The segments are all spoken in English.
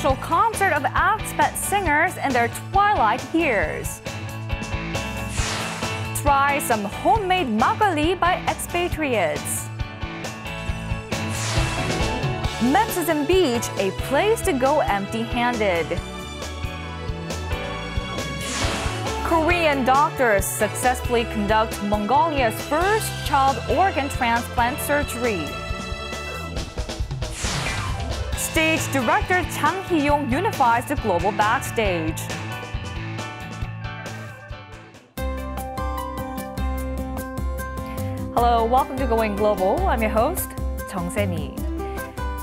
special concert of expat singers in their twilight years. Try some homemade makgeolli by expatriates. Metzitzim Beach, a place to go empty-handed. Korean doctors successfully conduct Mongolia's first child organ transplant surgery. Stage director Jang Hee-yong unifies the global backstage. Hello, welcome to Going Global. I'm your host, Chung Se Ni.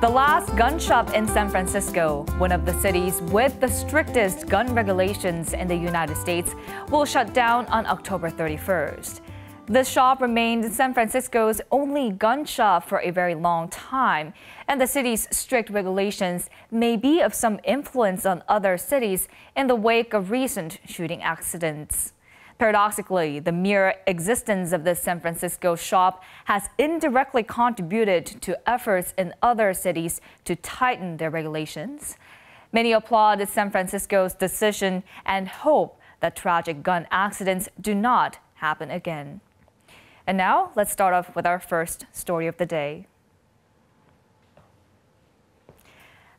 The last gun shop in San Francisco, one of the cities with the strictest gun regulations in the United States, will shut down on October 31st. The shop remained San Francisco's only gun shop for a very long time, and the city's strict regulations may be of some influence on other cities in the wake of recent shooting accidents. Paradoxically, the mere existence of this San Francisco shop has indirectly contributed to efforts in other cities to tighten their regulations. Many applaud San Francisco's decision and hope that tragic gun accidents do not happen again. And now, let's start off with our first story of the day.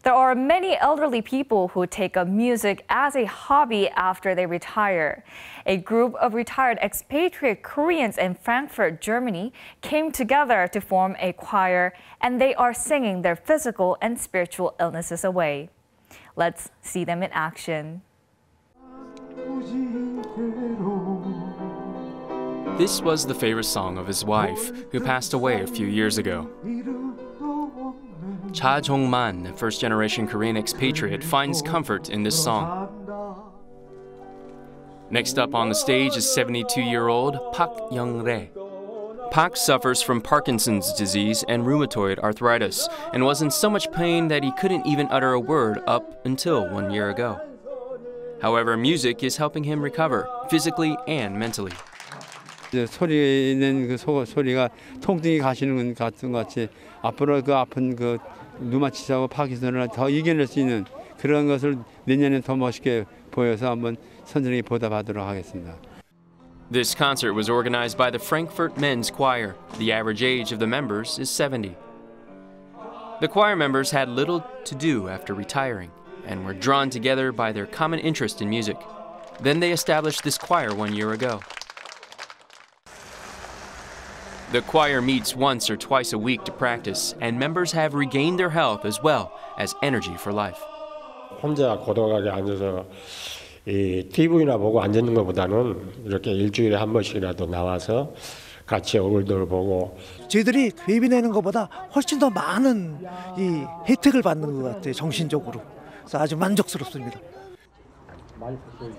There are many elderly people who take up music as a hobby after they retire. A group of retired expatriate Koreans in Frankfurt, Germany, came together to form a choir, and they are singing their physical and spiritual illnesses away. Let's see them in action. This was the favorite song of his wife, who passed away a few years ago. Cha Jong-man, a first-generation Korean expatriate, finds comfort in this song. Next up on the stage is 72-year-old Pak Young-re. Pak suffers from Parkinson's disease and rheumatoid arthritis, and was in so much pain that he couldn't even utter a word up until 1 year ago. However, music is helping him recover, physically and mentally. 이제 소리에 있는 그 소리가 통증이 가시는 같은 것 같이 앞으로 그 아픈 그 류마티스하고 파킨슨을 더 이겨낼 수 있는 그런 것을 내년에 더 멋있게 보여서 한번 선전에 보답하도록 하겠습니다. This concert was organized by the Frankfurt Men's Choir. The average age of the members is 70. The choir members had little to do after retiring and were drawn together by their common interest in music. Then they established this choir 1 year ago. The choir meets once or twice a week to practice, and members have regained their health as well as energy for life. 혼자 고독하게 앉아서 이 TV나 보고 앉는 것보다는 이렇게 일주일에 한 번씩이라도 나와서 같이 얼굴들 보고 저희들이 회비 내는 것보다 훨씬 더 많은 이 혜택을 받는 것 같아요, 정신적으로. 그래서 아주 만족스럽습니다.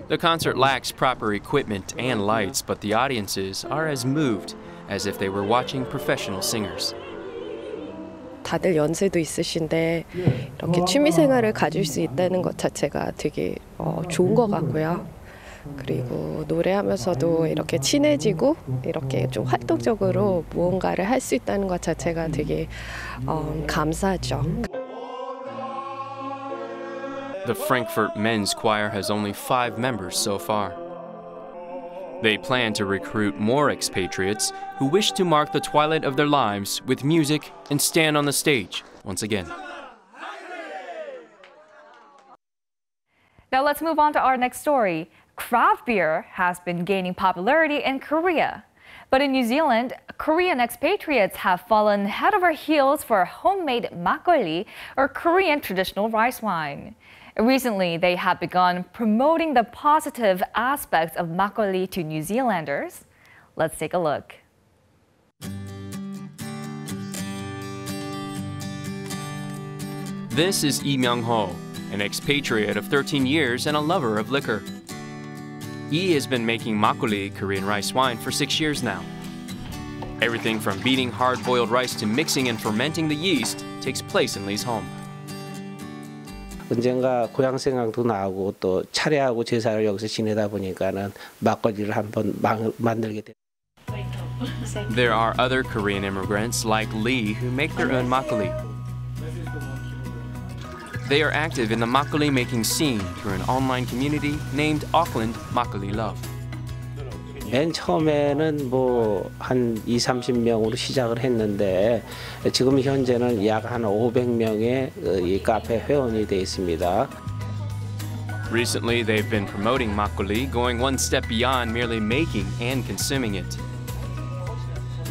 The concert lacks proper equipment and lights, but the audiences are as moved as if they were watching professional singers. 다들 연세도 있으신데 이렇게 취미 생활을 가질 수 있다는 것 자체가 되게 좋은 것 같고요. 그리고 노래하면서도 이렇게 친해지고 이렇게 좀 활동적으로 무언가를 할 수 있다는 것 자체가 되게 감사하죠. The Frankfurt Men's Choir has only 5 members so far. They plan to recruit more expatriates who wish to mark the twilight of their lives with music and stand on the stage once again. Now let's move on to our next story. Craft beer has been gaining popularity in Korea. But in New Zealand, Korean expatriates have fallen head over heels for homemade makgeolli, or Korean traditional rice wine. Recently, they have begun promoting the positive aspects of makgeolli to New Zealanders. Let's take a look. This is Lee Myung-ho, an expatriate of 13 years and a lover of liquor. Lee has been making makgeolli, Korean rice wine, for 6 years now. Everything from beating hard-boiled rice to mixing and fermenting the yeast takes place in Lee's home. 언젠가 고향 생각도 나고 또 차례하고 제사를 여기서 지내다 보니까는 막걸리를 한번 만들게 돼. There are other Korean immigrants like Lee who make their own makgeolli. They are active in the Makgeolli-making scene through an online community named Auckland Makgeolli Love. 맨 처음에는 뭐 한 20~30명으로 시작을 했는데 지금 현재는 약 한 500명의 이 카페 회원이 돼 있습니다. Recently, they've been promoting makgeolli, going one step beyond merely making and consuming it.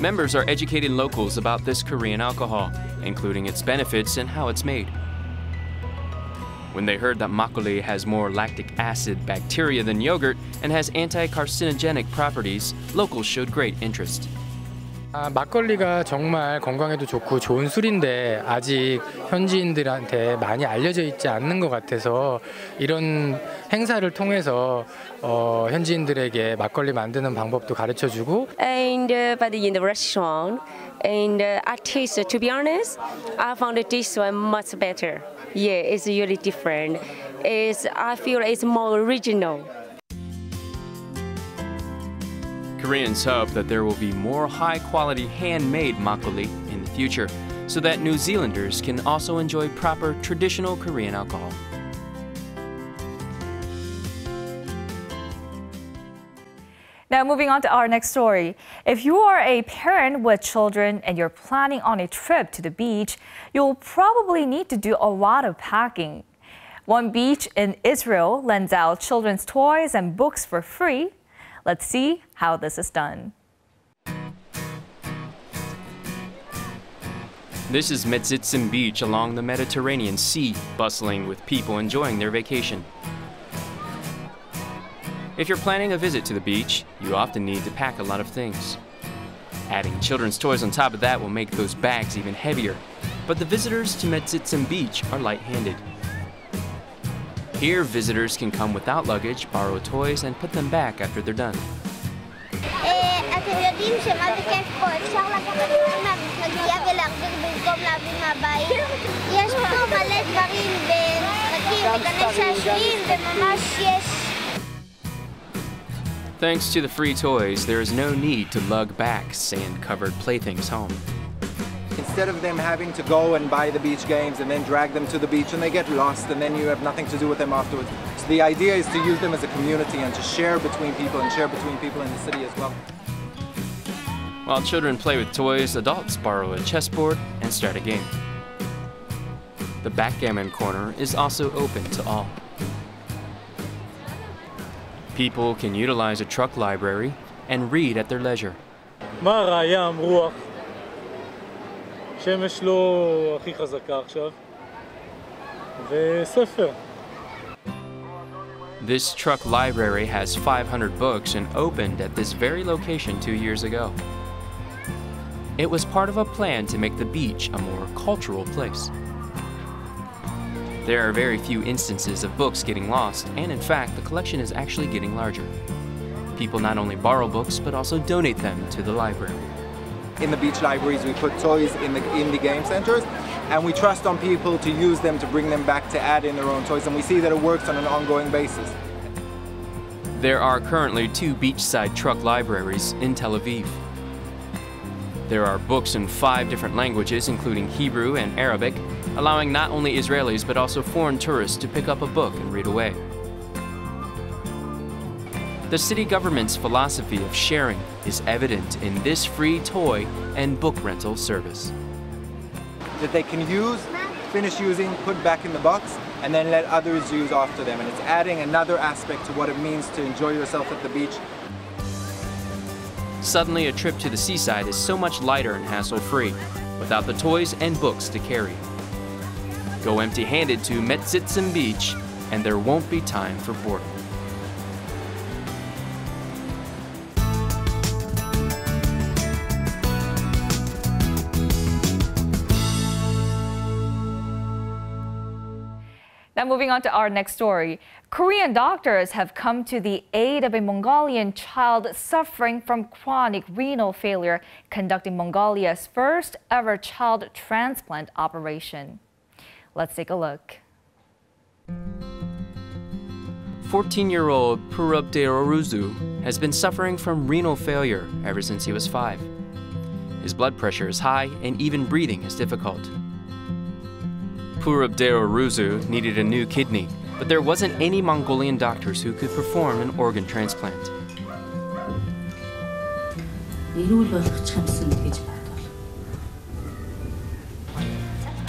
Members are educating locals about this Korean alcohol, including its benefits and how it's made. When they heard that makgeolli has more lactic acid bacteria than yogurt and has anti-carcinogenic properties, locals showed great interest. 막걸리가 정말 건강에도 좋고 좋은 술인데 아직 현지인들한테 많이 알려져 있지 않는 것 같아서 이런 행사를 통해서 현지인들에게 막걸리 만드는 방법도 가르쳐주고. And but in the restaurant and I taste, to be honest, I found this one much better. Yeah, it's really different. I feel it's more original. Koreans hope that there will be more high-quality handmade makgeolli in the future so that New Zealanders can also enjoy proper traditional Korean alcohol. Now moving on to our next story. If you are a parent with children and you're planning on a trip to the beach, you'll probably need to do a lot of packing. One beach in Israel lends out children's toys and books for free. Let's see how this is done. This is Metzitzim Beach along the Mediterranean Sea, bustling with people enjoying their vacation. If you're planning a visit to the beach, you often need to pack a lot of things. Adding children's toys on top of that will make those bags even heavier. But the visitors to Metzitzim Beach are light-handed. Here, visitors can come without luggage, borrow toys, and put them back after they're done. Thanks to the free toys, there is no need to lug back sand-covered playthings home. Instead of them having to go and buy the beach games and then drag them to the beach and they get lost and then you have nothing to do with them afterwards. So the idea is to use them as a community and to share between people in the city as well. While children play with toys, adults borrow a chessboard and start a game. The backgammon corner is also open to all. People can utilize a truck library and read at their leisure. This truck library has 500 books and opened at this very location 2 years ago. It was part of a plan to make the beach a more cultural place. There are very few instances of books getting lost, and in fact, the collection is actually getting larger. People not only borrow books, but also donate them to the library. In the beach libraries, we put toys in the game centers, and we trust on people to use them to bring them back to add in their own toys, and we see that it works on an ongoing basis. There are currently 2 beachside truck libraries in Tel Aviv. There are books in 5 different languages, including Hebrew and Arabic, allowing not only Israelis but also foreign tourists to pick up a book and read away. The city government's philosophy of sharing is evident in this free toy and book rental service. That they can use, finish using, put back in the box, and then let others use after them. And it's adding another aspect to what it means to enjoy yourself at the beach. Suddenly, a trip to the seaside is so much lighter and hassle-free, without the toys and books to carry. Go empty-handed to Metzitzim Beach, and there won't be time for boredom. Now moving on to our next story. Korean doctors have come to the aid of a Mongolian child suffering from chronic renal failure, conducting Mongolia's first ever child transplant operation. Let's take a look. 14-year-old Purupdörj Orzu has been suffering from renal failure ever since he was 5. His blood pressure is high and even breathing is difficult. Purupdörj Orzu needed a new kidney, but there wasn't any Mongolian doctors who could perform an organ transplant.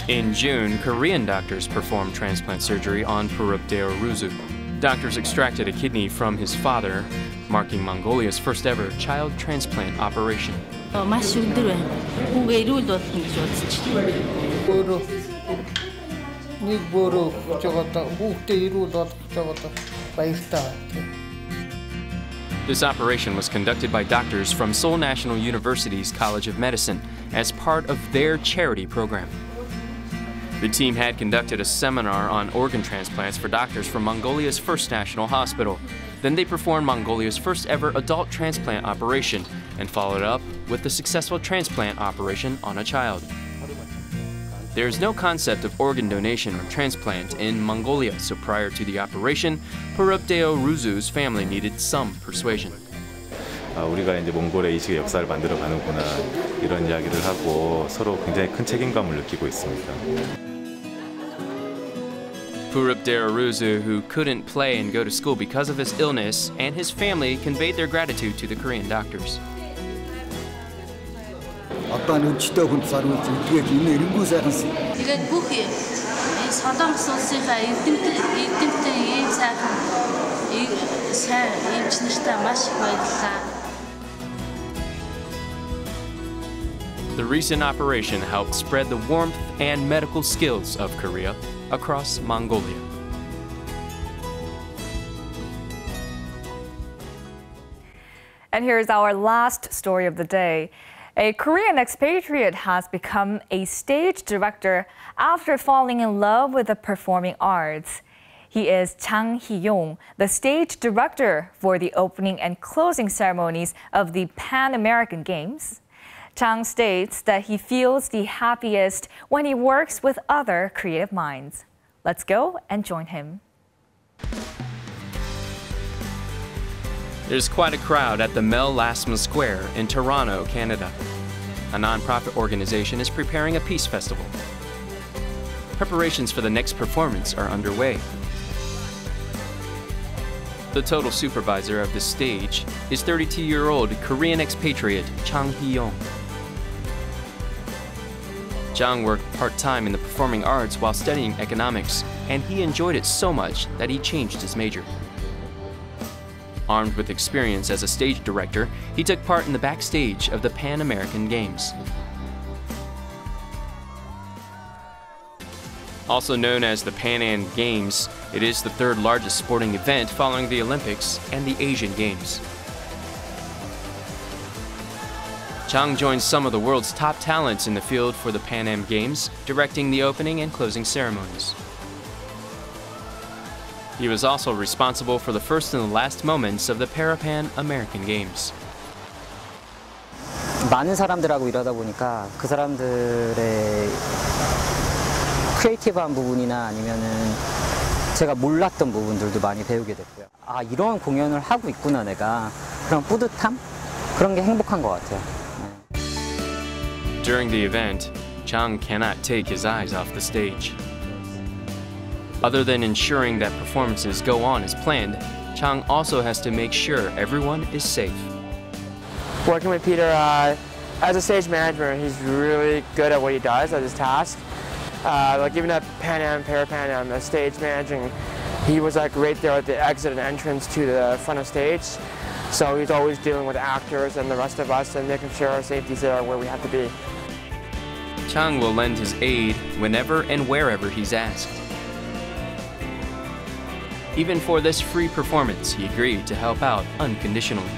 In June, Korean doctors performed transplant surgery on Purupdörj Orzu. Doctors extracted a kidney from his father, marking Mongolia's first ever child transplant operation. This operation was conducted by doctors from Seoul National University's College of Medicine as part of their charity program. The team had conducted a seminar on organ transplants for doctors from Mongolia's first national hospital. Then they performed Mongolia's first ever adult transplant operation and followed up with the successful transplant operation on a child. There is no concept of organ donation or transplant in Mongolia, so prior to the operation, Purupdörj Orzu's family needed some persuasion. 우리가 이제 몽골의 이식의 역사를 만들어 가는구나 이런 이야기를 하고 서로 굉장히 큰 책임감을 느끼고 있습니다. Purupdörj Orzu, who couldn't play and go to school because of his illness, and his family conveyed their gratitude to the Korean doctors. The recent operation helped spread the warmth and medical skills of Korea across Mongolia. And here is our last story of the day. A Korean expatriate has become a stage director after falling in love with the performing arts. He is Jang Hee-yong, the stage director for the opening and closing ceremonies of the Pan American Games. Jang states that he feels the happiest when he works with other creative minds. Let's go and join him. There's quite a crowd at the Mel Lastman Square in Toronto, Canada. A nonprofit organization is preparing a peace festival. Preparations for the next performance are underway. The total supervisor of the stage is 32-year-old Korean expatriate Jang Hee-yong. Jang worked part-time in the performing arts while studying economics, and he enjoyed it so much that he changed his major. Armed with experience as a stage director, he took part in the backstage of the Pan American Games. Also known as the Pan Am Games, it is the third largest sporting event following the Olympics and the Asian Games. Jang joins some of the world's top talents in the field for the Pan Am Games, directing the opening and closing ceremonies. He was also responsible for the first and the last moments of the Parapan American Games. 많은 사람들하고 일하다 보니까 그 사람들의 크리에이티브한 부분이나 아니면은 제가 몰랐던 부분들도 많이 배우게 됐고요. 아, 이런 공연을 하고 있구나 내가. 그런 뿌듯함? 그런 게 행복한 것 같아요. During the event, Jang cannot take his eyes off the stage. Other than ensuring that performances go on as planned, Jang also has to make sure everyone is safe. Working with Peter as a stage manager, he's really good at what he does, at his task. Like even at Pan Am, Parapan Am, the stage managing, he was like right there at the exit and entrance to the front of stage. So he's always dealing with actors and the rest of us and making sure our safety's there where we have to be. Jang will lend his aid whenever and wherever he's asked. Even for this free performance, he agreed to help out unconditionally.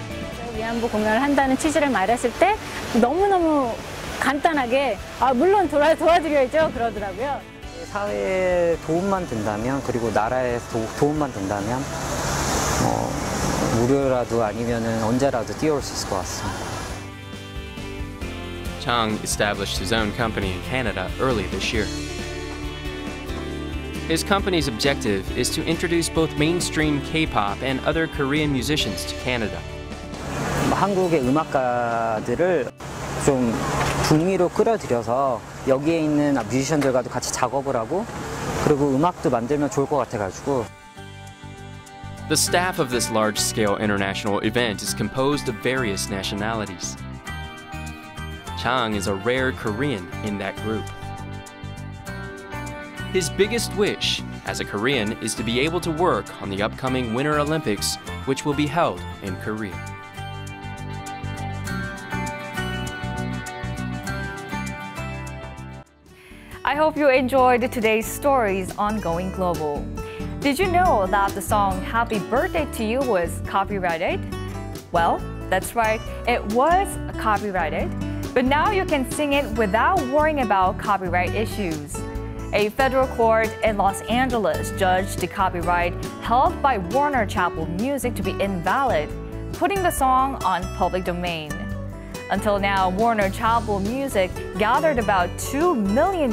위안부 공연을 한다는 취지를 말했을 때 너무너무 간단하게 아 물론 도와드려야죠 그러더라고요. 사회에 도움만 된다면 그리고 나라에 도움만 된다면 무료라도 아니면은 언제라도 뛰어올 수 있을 것 같습니다. Jang established his own company in Canada early this year. His company's objective is to introduce both mainstream K-pop and other Korean musicians to Canada. 한국의 음악가들을 좀 분위기로 끌어들여서 여기에 있는 뮤지션들과도 같이 작업을 하고 그리고 음악도 만들면 좋을 것 같아가지고. The staff of this large-scale international event is composed of various nationalities. Chang is a rare Korean in that group. His biggest wish as a Korean is to be able to work on the upcoming Winter Olympics, which will be held in Korea. I hope you enjoyed today's stories on Going Global. Did you know that the song Happy Birthday to You was copyrighted? Well, that's right, it was copyrighted, but now you can sing it without worrying about copyright issues. A federal court in Los Angeles judged the copyright held by Warner Chappell Music to be invalid, putting the song on public domain. Until now, Warner Chappell Music gathered about $2 million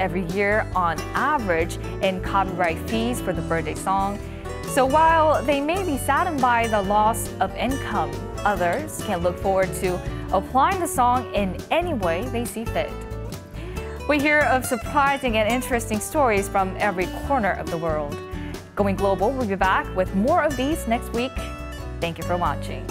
every year on average in copyright fees for the birthday song. So while they may be saddened by the loss of income, others can look forward to applying the song in any way they see fit. We hear of surprising and interesting stories from every corner of the world. Going Global will be back with more of these next week. Thank you for watching.